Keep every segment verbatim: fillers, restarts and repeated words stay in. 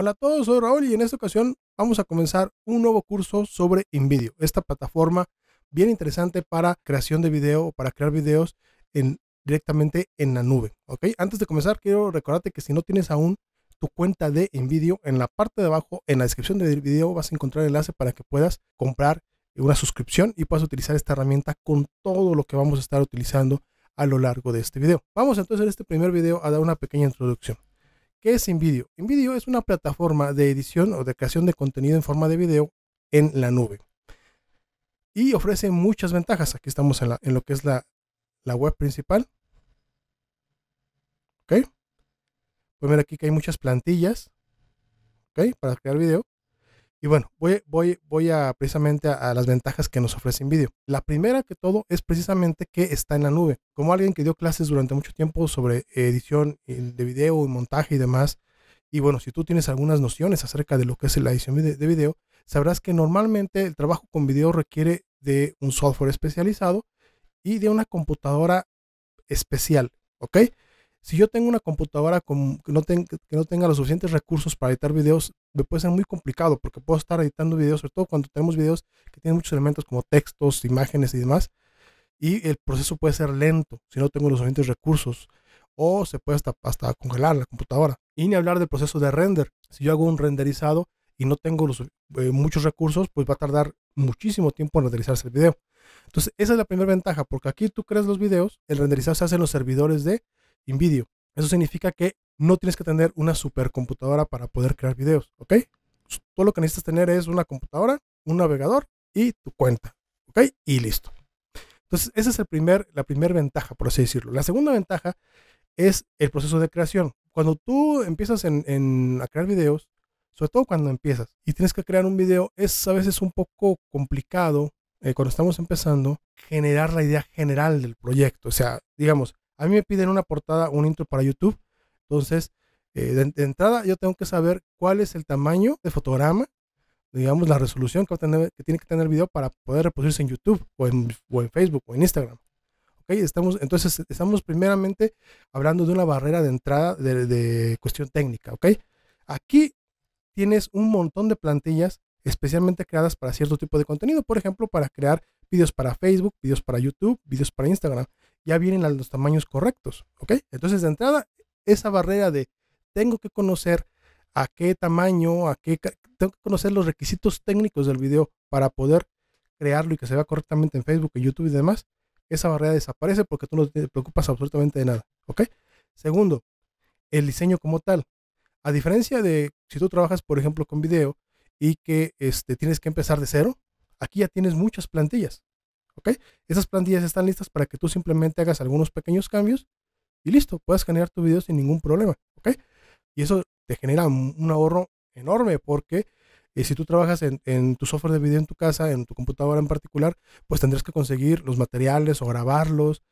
Hola a todos, soy Raúl y en esta ocasión vamos a comenzar un nuevo curso sobre InVideo, esta plataforma bien interesante para creación de video o para crear videos en, directamente en la nube. ¿Okay? Antes de comenzar, quiero recordarte que si no tienes aún tu cuenta de InVideo, en la parte de abajo, en la descripción del video, vas a encontrar el enlace para que puedas comprar una suscripción y puedas utilizar esta herramienta con todo lo que vamos a estar utilizando a lo largo de este video. Vamos entonces en este primer video a dar una pequeña introducción. ¿Qué es InVideo? InVideo es una plataforma de edición o de creación de contenido en forma de video en la nube. Y ofrece muchas ventajas. Aquí estamos en, la, en lo que es la, la web principal. ¿Okay? Pueden ver aquí que hay muchas plantillas, ¿okay?, para crear video. Y bueno, voy, voy, voy a precisamente a, a las ventajas que nos ofrece InVideo. La primera que todo es precisamente que está en la nube. Como alguien que dio clases durante mucho tiempo sobre edición de video, montaje y demás. Y bueno, si tú tienes algunas nociones acerca de lo que es la edición de video, sabrás que normalmente el trabajo con video requiere de un software especializado y de una computadora especial, ¿ok? Si yo tengo una computadora con, que, no ten, que no tenga los suficientes recursos para editar videos, me puede ser muy complicado porque puedo estar editando videos, sobre todo cuando tenemos videos que tienen muchos elementos como textos, imágenes y demás, y el proceso puede ser lento si no tengo los suficientes recursos, o se puede hasta, hasta congelar la computadora. Y ni hablar del proceso de render. Si yo hago un renderizado y no tengo los, eh, muchos recursos, pues va a tardar muchísimo tiempo en renderizarse el video. Entonces esa es la primera ventaja, porque aquí tú creas los videos, el renderizado se hace en los servidores de InVideo. Eso significa que no tienes que tener una supercomputadora para poder crear videos, ¿ok? Todo lo que necesitas tener es una computadora, un navegador y tu cuenta, ¿ok? Y listo. Entonces esa es el primer, la primera ventaja, por así decirlo. La segunda ventaja es el proceso de creación. Cuando tú empiezas en, en, a crear videos, sobre todo cuando empiezas y tienes que crear un video, es a veces un poco complicado, eh, cuando estamos empezando, generar la idea general del proyecto. O sea, digamos, a mí me piden una portada, un intro para YouTube. Entonces, eh, de, de entrada yo tengo que saber cuál es el tamaño de fotograma, digamos la resolución que, va a tener, que tiene que tener el video para poder reproducirse en YouTube o en, o en Facebook o en Instagram. ¿Okay? Estamos, entonces, estamos primeramente hablando de una barrera de entrada de, de cuestión técnica. ¿Okay? Aquí tienes un montón de plantillas especialmente creadas para cierto tipo de contenido. Por ejemplo, para crear videos para Facebook, videos para YouTube, videos para Instagram. Ya vienen los tamaños correctos, ¿ok? Entonces de entrada, esa barrera de tengo que conocer a qué tamaño, a qué, tengo que conocer los requisitos técnicos del video para poder crearlo y que se vea correctamente en Facebook, en YouTube y demás, esa barrera desaparece porque tú no te preocupas absolutamente de nada, ¿ok? Segundo, el diseño como tal. A diferencia de si tú trabajas, por ejemplo, con video y que este, tienes que empezar de cero, aquí ya tienes muchas plantillas. ¿Okay? Esas plantillas están listas para que tú simplemente hagas algunos pequeños cambios y listo, puedas generar tu video sin ningún problema, ¿okay? Y eso te genera un, un ahorro enorme porque eh, si tú trabajas en, en tu software de video en tu casa, en tu computadora en particular, pues tendrás que conseguir los materiales o grabarlos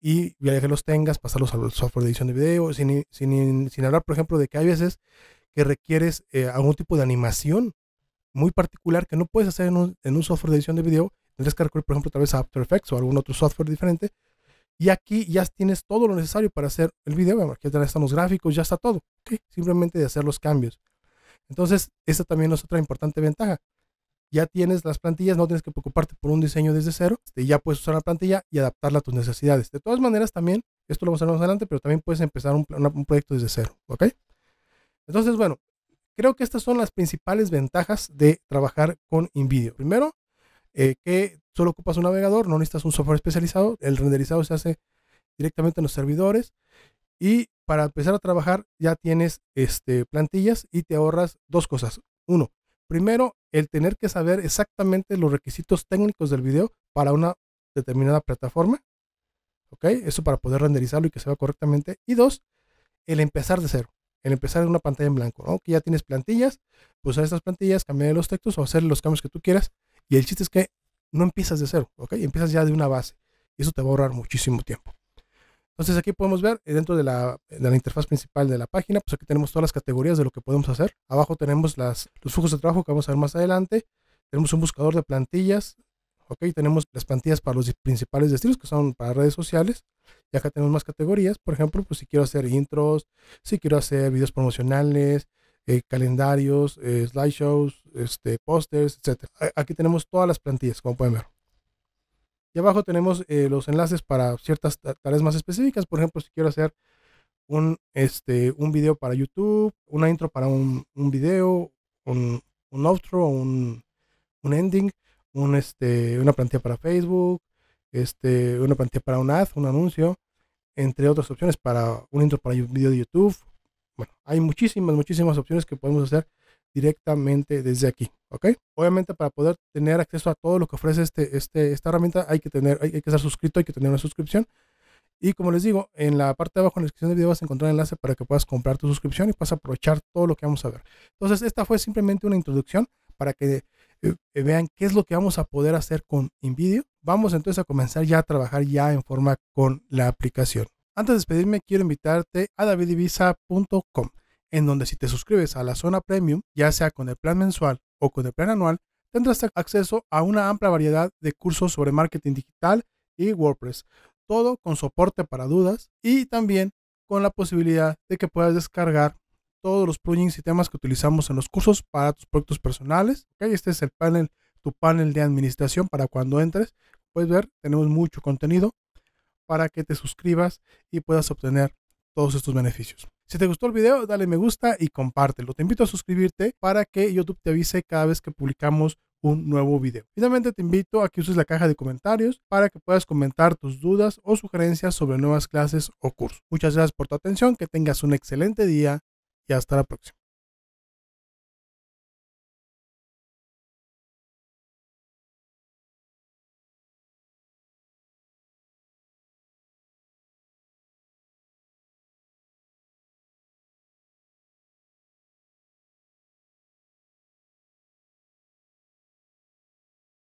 y ya que los tengas, pasarlos al software de edición de video, sin, sin, sin hablar por ejemplo de que hay veces que requieres eh, algún tipo de animación muy particular que no puedes hacer en un, en un software de edición de video. Tendrías que recurrir, por ejemplo, tal vez a After Effects o algún otro software diferente. Y aquí ya tienes todo lo necesario para hacer el video. Aquí ya están los gráficos, ya está todo. ¿Okay? Simplemente de hacer los cambios. Entonces, esta también es otra importante ventaja. Ya tienes las plantillas, no tienes que preocuparte por un diseño desde cero. Este, ya puedes usar la plantilla y adaptarla a tus necesidades. De todas maneras, también, esto lo vamos a ver más adelante, pero también puedes empezar un, un proyecto desde cero. ¿Okay? Entonces, bueno, creo que estas son las principales ventajas de trabajar con InVideo. Primero, Eh, que solo ocupas un navegador, no necesitas un software especializado, el renderizado se hace directamente en los servidores y para empezar a trabajar ya tienes este, plantillas y te ahorras dos cosas. Uno, primero el tener que saber exactamente los requisitos técnicos del video para una determinada plataforma, ¿ok? Eso para poder renderizarlo y que se vea correctamente. Y dos, el empezar de cero. En empezar en una pantalla en blanco, ¿no? Que ya tienes plantillas, pues usar estas plantillas, cambiar los textos o hacer los cambios que tú quieras. Y el chiste es que no empiezas de cero, ¿ok? Empiezas ya de una base. Y eso te va a ahorrar muchísimo tiempo. Entonces aquí podemos ver dentro de la, de la interfaz principal de la página, pues aquí tenemos todas las categorías de lo que podemos hacer. Abajo tenemos las, los flujos de trabajo que vamos a ver más adelante. Tenemos un buscador de plantillas, ¿ok? Tenemos las plantillas para los principales destinos que son para redes sociales. Y acá tenemos más categorías, por ejemplo, pues si quiero hacer intros, si quiero hacer videos promocionales, eh, calendarios, eh, slideshows, este, pósters, etcétera. Aquí tenemos todas las plantillas, como pueden ver. Y abajo tenemos eh, los enlaces para ciertas tareas más específicas. Por ejemplo, si quiero hacer un, este, un video para YouTube, una intro para un, un video, un, un outro, un, un ending, un, este, una plantilla para Facebook, este, una plantilla para un ad, un anuncio, entre otras opciones, para un intro para un video de YouTube. Bueno, hay muchísimas, muchísimas opciones que podemos hacer directamente desde aquí, ¿ok? Obviamente, para poder tener acceso a todo lo que ofrece este, este, esta herramienta, hay que tener, hay, hay que estar suscrito, hay que tener una suscripción. Y como les digo, en la parte de abajo en la descripción del video vas a encontrar el enlace para que puedas comprar tu suscripción y puedas aprovechar todo lo que vamos a ver. Entonces, esta fue simplemente una introducción para que eh, vean qué es lo que vamos a poder hacer con InVideo. Vamos entonces a comenzar ya a trabajar ya en forma con la aplicación. Antes de despedirme, quiero invitarte a david ibiza punto com, en donde si te suscribes a la zona premium, ya sea con el plan mensual o con el plan anual, tendrás acceso a una amplia variedad de cursos sobre marketing digital y WordPress, todo con soporte para dudas y también con la posibilidad de que puedas descargar todos los plugins y temas que utilizamos en los cursos para tus proyectos personales. ¿Okay? Este es el panel, tu panel de administración para cuando entres. Puedes ver, tenemos mucho contenido para que te suscribas y puedas obtener todos estos beneficios. Si te gustó el video, dale me gusta y compártelo. Te invito a suscribirte para que YouTube te avise cada vez que publicamos un nuevo video. Finalmente, te invito a que uses la caja de comentarios para que puedas comentar tus dudas o sugerencias sobre nuevas clases o cursos. Muchas gracias por tu atención, que tengas un excelente día y hasta la próxima.